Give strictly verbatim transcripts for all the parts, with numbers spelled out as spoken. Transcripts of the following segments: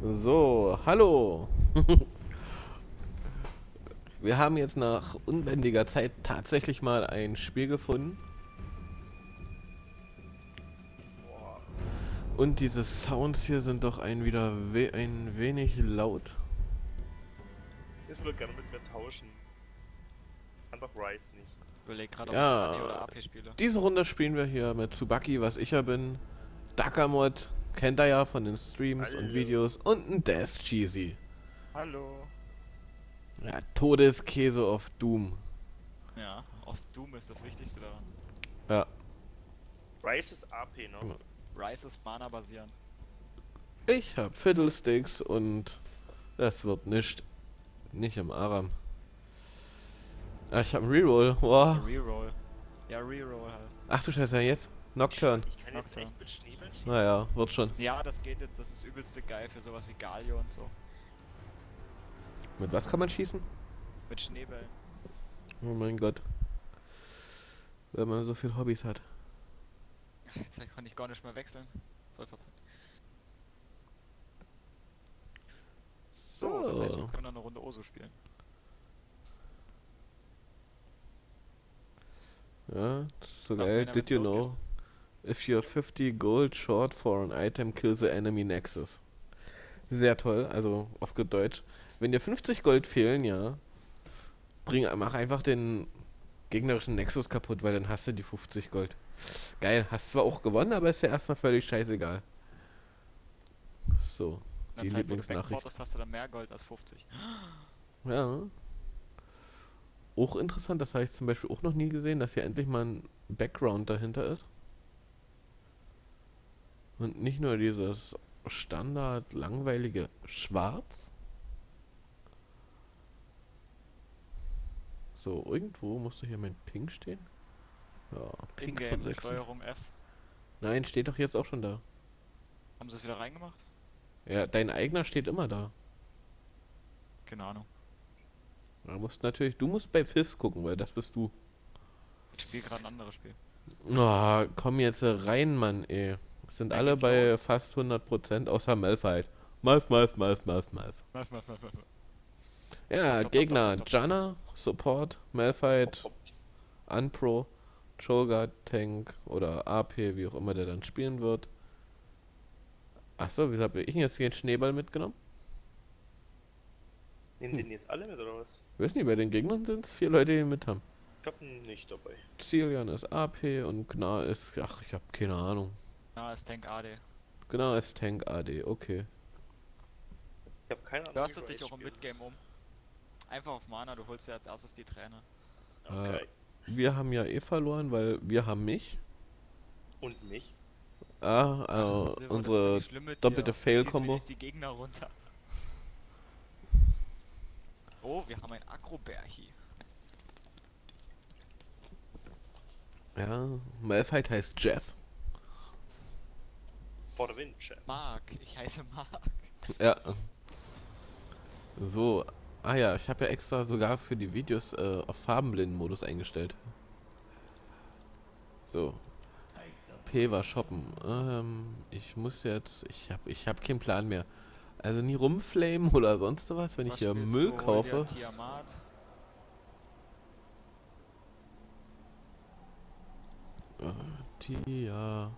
So, hallo! Wir haben jetzt nach unbändiger Zeit tatsächlich mal ein Spiel gefunden. Und diese Sounds hier sind doch ein wieder we ein wenig laut. Ich würde gerne mit mir tauschen. Einfach Ryze nicht. Ich überlege gerade, ob ja, ich oder A P spiele. Diese Runde spielen wir hier mit Tsubaki, was ich ja bin. Dakamot, kennt ihr ja von den Streams Hallo. und Videos. Und ein Death Cheesy. Hallo. Ja, Todeskäse auf Doom. Ja, auf Doom ist das Wichtigste daran. Ja. Ryze ist A P, ne? Ja. Ryze ist Mana basierend. Ich hab Fiddlesticks und das wird nicht. Nicht im Aram. Ah, ich hab einen Reroll. Wow. Reroll. Ja, Reroll halt. Ach du Scheiße, jetzt? Nocturne. Ich kann jetzt Nocturne. Echt mit Schneebellen schießen. Naja, wird schon. Ja, das geht jetzt. Das ist übelste geil für sowas wie Galio und so. Mit was kann man schießen? Mit Schneebellen. Oh mein Gott. Wenn man so viel Hobbys hat. Jetzt kann ich gar nicht mehr wechseln. Voll verpackt. So, oh. Das heißt, wir können dann eine Runde Oso spielen. Ja, das ist so Doch, geil. Did you know? Geht. If you're fifty gold short for an item, kill the enemy nexus. Sehr toll, also auf gut Deutsch. Wenn dir fünfzig Gold fehlen, ja, bring, mach einfach den gegnerischen Nexus kaputt, weil dann hast du die fünfzig Gold. Geil, hast zwar auch gewonnen, aber ist ja erstmal völlig scheißegal. So, die Zeit, Lieblingsnachricht. Das hast du dann mehr Gold als fünfzig. Ja. Auch interessant, das habe ich zum Beispiel auch noch nie gesehen, dass hier endlich mal ein Background dahinter ist. Und nicht nur dieses standard langweilige Schwarz. So, irgendwo musste hier mein Ping stehen. Ja, Ping-Game, Steuerung F. Nein, steht doch jetzt auch schon da. Haben sie es wieder reingemacht? Ja, dein eigener steht immer da. Keine Ahnung. Da musst natürlich, du musst bei Fizz gucken, weil das bist du. Ich spiel gerade ein anderes Spiel. Na, oh, komm jetzt rein, Mann, ey. Es sind ja, alle bei los. Fast hundert Prozent, außer Malphite. Malf, Malf, Malf, Malf, Malf. Malf, Malf, Malf, Malf. Ja, top, Gegner, top, top, top, top. Janna, Support, Malphite, top, top. Unpro. Cho'Gath, Tank oder A P, wie auch immer der dann spielen wird. Achso, wieso habe ich denn jetzt den Schneeball mitgenommen? Nehmen hm. den jetzt alle mit oder was? Ich weiß nicht, bei den Gegnern sind es vier Leute, die ihn mit haben. Ich hab ihn nicht dabei. Zilean ist A P und Gnar ist. Ach, ich hab keine Ahnung. Gnar ist Tank A D. Gnar ist Tank A D, okay. Ich hab keine Ahnung. Hörst du dich auch im Midgame um? Einfach auf Mana, du holst dir als erstes die Träne. Okay. Äh, Wir haben ja eh verloren, weil wir haben mich. Und mich. Ah, also Silber, unsere doppelte Fail-Kombo. Die Gegner runter. Oh, wir haben ein Akrobärchi. Ja, Malphite heißt Jeff. For the win, Jeff. Mark, ich heiße Mark. Ja. So. Ah ja, ich habe ja extra sogar für die Videos äh, auf Farbenblinden-Modus eingestellt. So. P war shoppen. Ähm, ich muss jetzt... Ich habe ich hab keinen Plan mehr. Also nie rumflamen oder sonst was, wenn was ich hier Müll du? kaufe. Oh, Tiamat.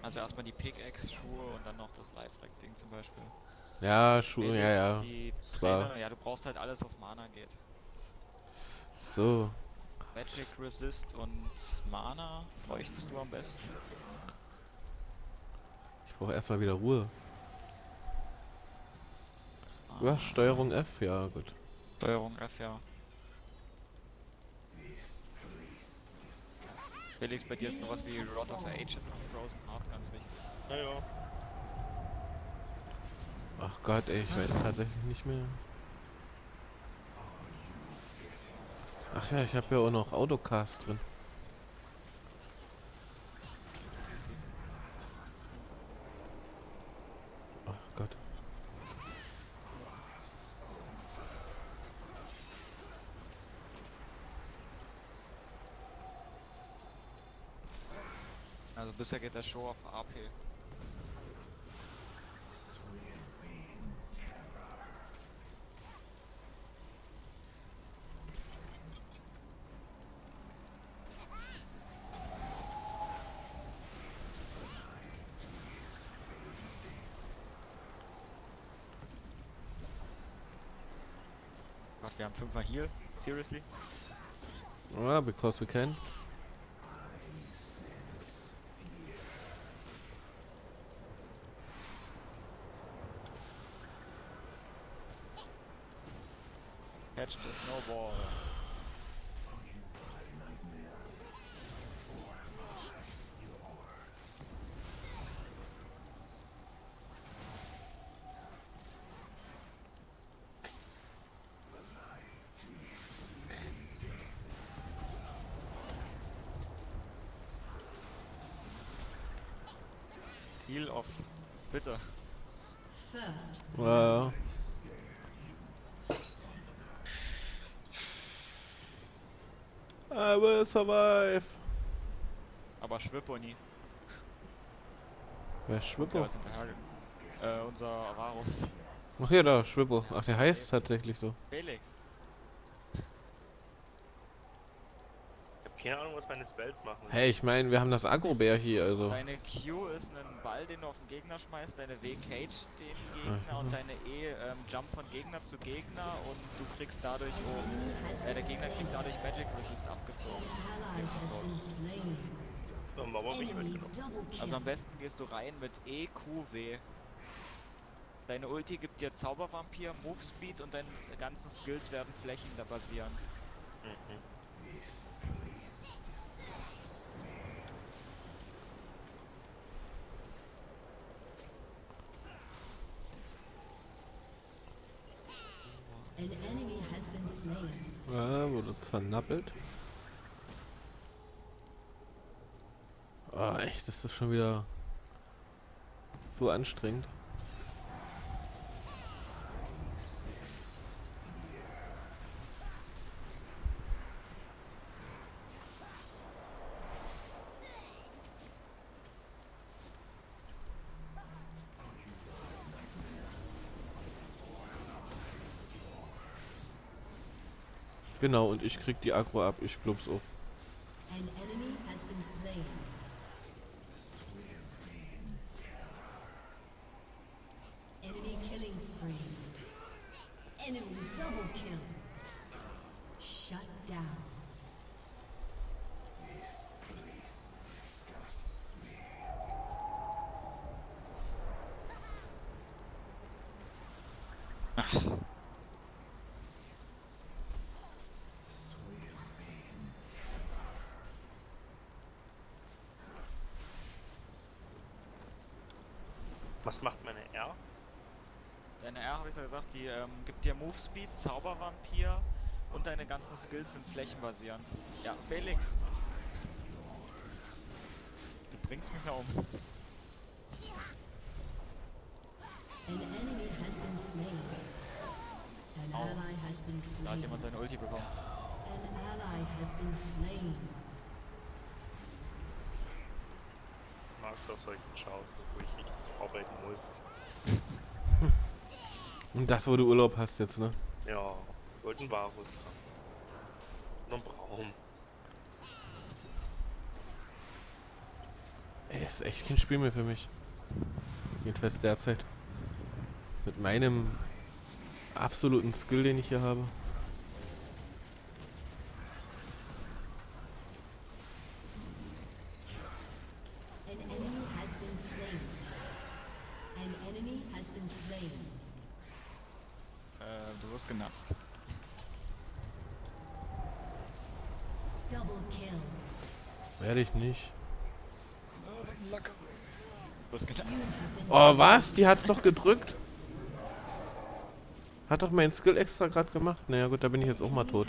Also erstmal die Pickaxe-Schuhe und dann noch das Life-Rack-Ding zum Beispiel. Ja, Schuhe, ja, ja. Die Träne, ja, du brauchst halt alles, was Mana geht. So. Magic Resist und Mana bräuchtest du am besten. Ich brauche erstmal wieder Ruhe. Ah. Ja, Steuerung F, ja, gut. Steuerung F, ja. Felix, bei dir ist sowas wie Rod of Ages und Frozen Heart ganz wichtig. Naja. Ach Gott, ey, ich weiß tatsächlich nicht mehr. Ach ja, ich habe ja auch noch Autocast drin. Ach Gott. Also bisher geht der Show auf A P. Gott, wir haben fünfmal hier. Seriously? Well, because we can. Catch the snowball. Heal off, bitte. Wow. I will survive. Aber Schwippo nie. Wer ist Schwippo? Äh, unser Varus. Ach ja, da, Schwippo. Ach, der heißt tatsächlich so. Felix. Keine Ahnung, was meine Spells machen. Hey, ich meine, wir haben das Agro-Bär hier, also. Deine Q ist ein Ball, den du auf den Gegner schmeißt, deine W cage den Gegner Ach, und deine E ähm, Jump von Gegner zu Gegner und du kriegst dadurch, oh, äh, der Gegner kriegt dadurch Magic Resist abgezogen. So, warum bin ich mitgenommen? Also am besten gehst du rein mit E, Q, W. Deine Ulti gibt dir Zaubervampir, Move Speed und deine ganzen Skills werden Flächen da basieren. Mhm. An enemy has been slain. Ah, wurde zernappelt. Ah, oh, echt, das ist schon wieder so anstrengend. Genau, und ich krieg die Aggro ab, ich klub's auf. Was macht meine R? Deine R, habe ich ja gesagt, die ähm, gibt dir Move Speed, Zaubervampir und deine ganzen Skills sind flächenbasierend. Ja, Felix! Du bringst mich da um. Oh. Da hat jemand seine Ulti bekommen. Magst du auf solchen Schaus, wo ich nicht arbeiten muss. Und das, wo du Urlaub hast jetzt, ne? Ja, ich wollte einen Varus haben. Und einen Braum. Ey, ist echt kein Spiel mehr für mich. Jedenfalls derzeit. Mit meinem absoluten Skill, den ich hier habe. Werde ich nicht. Oh, was? Die hat's doch gedrückt. Hat doch mein Skill extra gerade gemacht. Naja gut, da bin ich jetzt auch mal tot.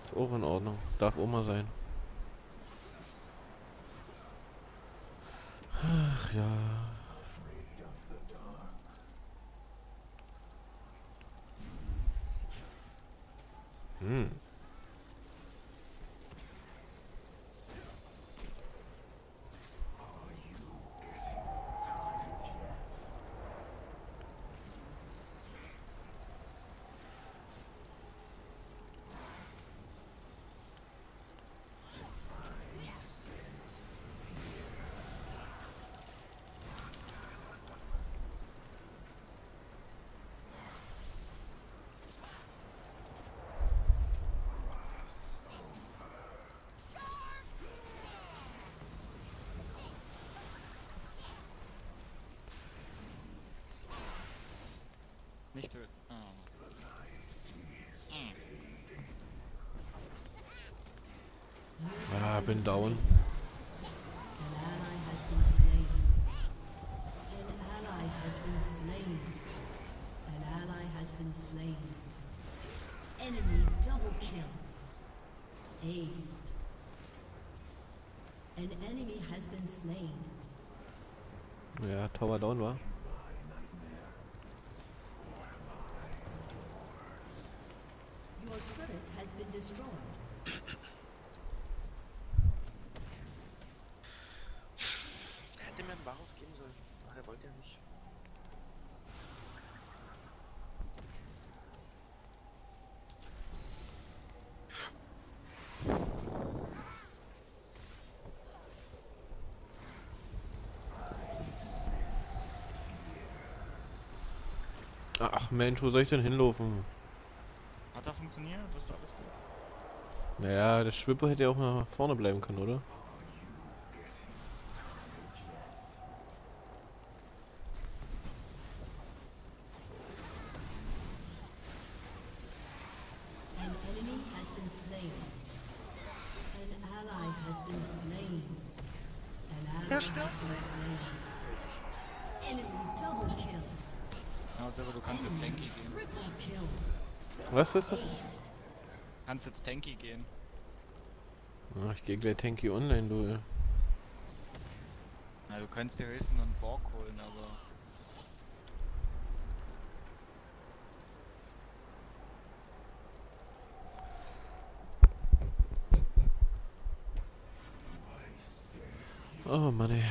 Ist auch in Ordnung. Darf auch mal sein. Ach ja. Hm. töten. Mm. Mm. Ah, bin down. Ja, Tower down war. Hätte mir einen Varus geben sollen. Ach, er wollte ja nicht. Ach Mensch, wo soll ich denn hinlaufen? Hat das funktioniert? Das ist alles gut. Naja, der Schwipper hätte ja auch mal vorne bleiben können, oder? Der stirbt. Ja, selber, du kannst jetzt Tanky gehen. Was willst du? Du kannst jetzt Tanky gehen. Ach, ich gehe gleich Tanky online, du. Ey. Na, du kannst dir höchstens einen Borg holen, aber... Oh Mann, ey.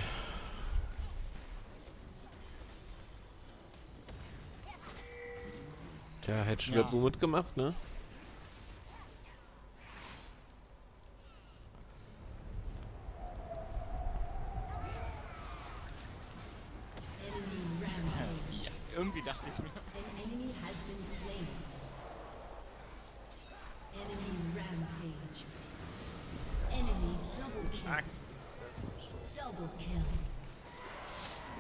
Tja, hätte Schwert ja gut gemacht, ne? Ja, irgendwie dachte ich mir.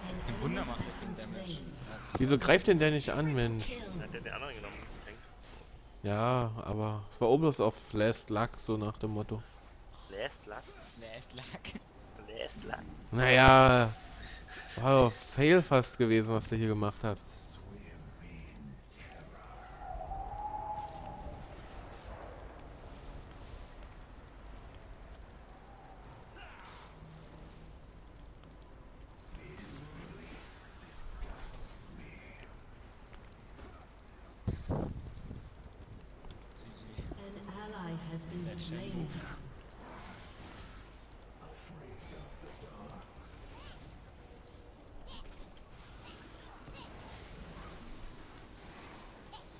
Ein Wunder macht das den Damage. Wieso greift denn der nicht an, Mensch? Hat der den anderen genommen? Ja, aber es war oben bloß auf Last Luck, so nach dem Motto. Last Luck? Last Luck? Last Luck? Naja, war doch Fail fast gewesen, was der hier gemacht hat.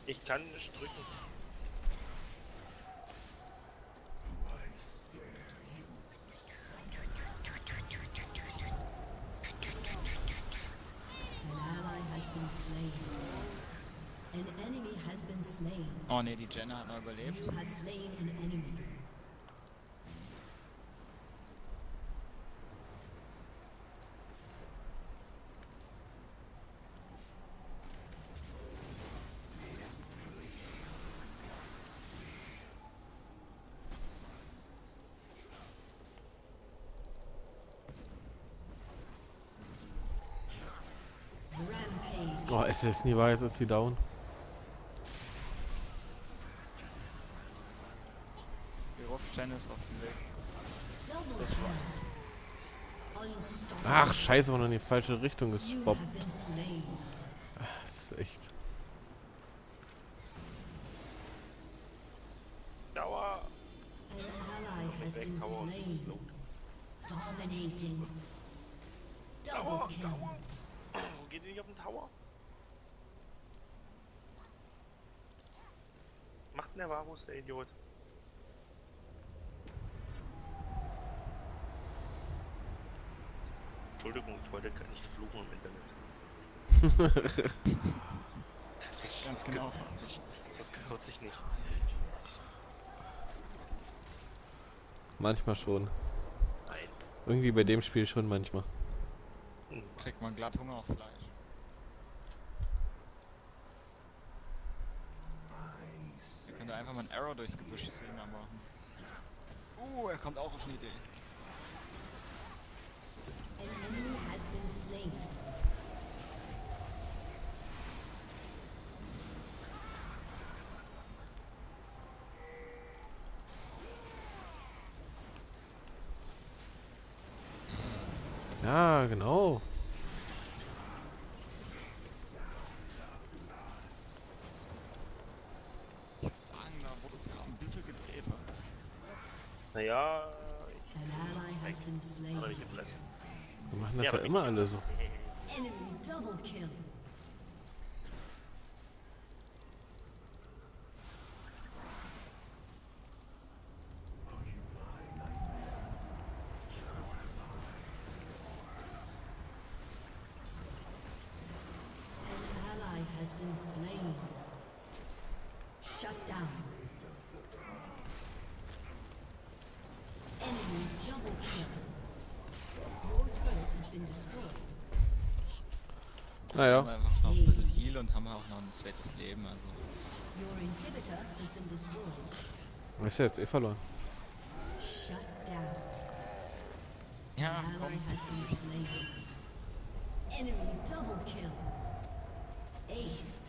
Ich kann nicht drücken. Oh ne, die Janna hat noch überlebt. Oh, es ist nie wahr, jetzt ist die down. Die Rufsteine ist auf dem Weg. Das war's. Ach, scheiße, man hat in die falsche Richtung gespoppt. Das ist echt... Dauer! Dauer! Dauer! Wo geht die nicht auf den Tower? Macht denn der Varus, der Idiot? Entschuldigung, ich wollte gar nicht fluchen im Internet. Das, das, genau. das, das gehört sich nicht. Manchmal schon. Nein. Irgendwie bei dem Spiel schon manchmal. Kriegt man glatt Hunger auf Fleisch. mal einen Arrow durchs Gebüsch sehen, aber... Uh, er kommt auch auf eine Idee. An enemy has been slain. Ja, genau. Ich würde sagen, da wurde es gerade ein bisschen gedreht. Naja, ich bin nicht entlassen. Wir machen das ja, ja immer alle so. Enemy double kill. Naja. Wir haben einfach noch ein bisschen Heal und haben auch noch ein zweites Leben, also. Was ist ja jetzt eh verloren. Ja, komm. Enemy double kill. Ace.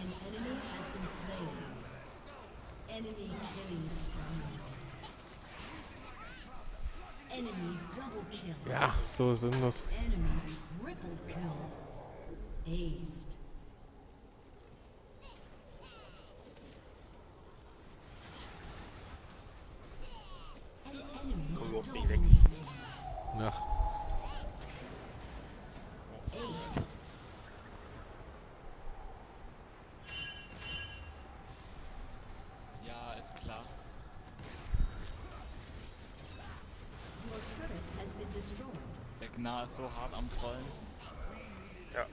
An enemy has been slain. Enemy killing spree. Enemy double kill. Ja, so sind das. Enemy triple kill. Aced. Komm auf dich weg. Nach. Aced. Ja, ist klar. Der Gnar ist so hart am Trollen. Ja.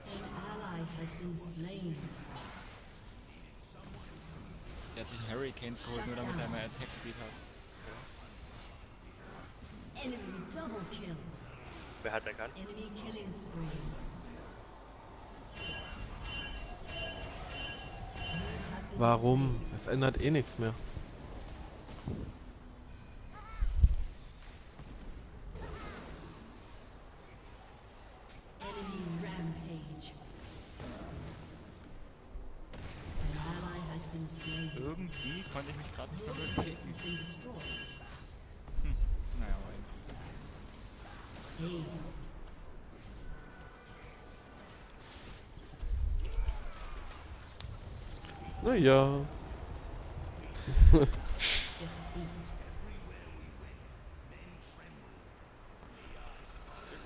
Der hat sich einen Hurricane geholt, nur damit er mehr Attack-Speed hat. Enemy double kill. Wer hat erkannt? Enemy killing spree. Warum? Es ändert eh nichts mehr. Irgendwie konnte ich mich gerade nicht verwirklichen. Hm, naja, aber irgendwie. Naja. Ist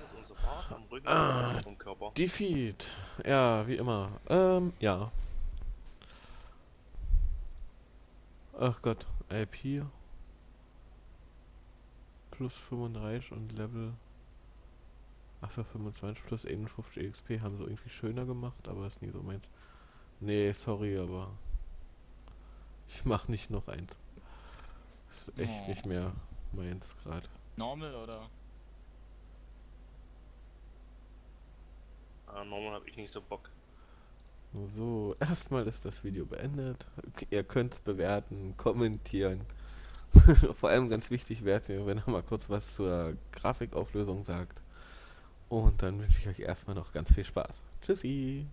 das unsere Basis am Rücken ah, oder vom Körper? Defeat. Ja, wie immer. Ähm, ja. Ach Gott, I P plus fünfunddreißig und Level achso fünfundzwanzig plus einundfünfzig X P haben sie irgendwie schöner gemacht, aber ist nie so meins. Nee, sorry, aber ich mach nicht noch eins. Ist echt nee. Nicht mehr meins gerade. Normal oder? Ah, normal hab ich nicht so Bock. So, erstmal ist das Video beendet. Ihr könnt es bewerten, kommentieren. Vor allem ganz wichtig wäre es mir, wenn ihr mal kurz was zur Grafikauflösung sagt. Und dann wünsche ich euch erstmal noch ganz viel Spaß. Tschüssi!